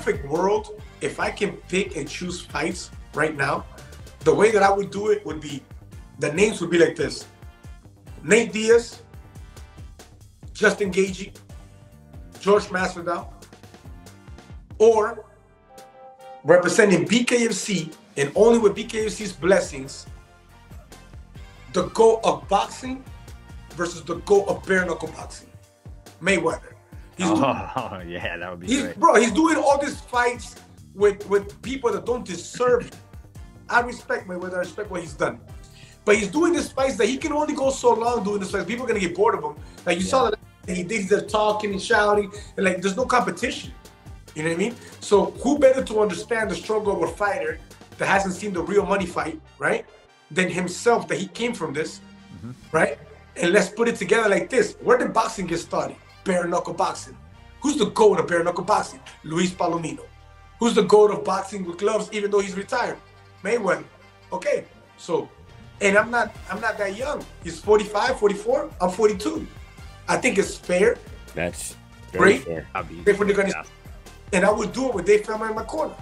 perfect world, if I can pick and choose fights right now, the way that I would do it would be, the names would be like this: Nate Diaz, Justin Gaethje, George Masvidal, or representing BKFC, and only with BKFC's blessings, the GOAT of boxing versus the GOAT of bare knuckle boxing, Mayweather. Yeah, that would be great. Bro, he's doing all these fights with people that don't deserve it. I respect Mayweather, I respect what he's done. But he's doing these fights that he can only go so long doing this fights. People are gonna get bored of him. Like you saw that he did the talking and shouting, and like there's no competition. You know what I mean? So who better to understand the struggle of a fighter that hasn't seen the real money fight, right? Than himself, that he came from this, right? And let's put it together like this. Where did boxing get started? Bare knuckle boxing. Who's the GOAT of bare knuckle boxing? Luis Palomino. Who's the GOAT of boxing with gloves, even though he's retired? Mayweather. Okay, so, and I'm not that young. He's 45, 44, I'm 42. I think it's fair. That's very fair. And I would do it with Dave Feldman in my corner.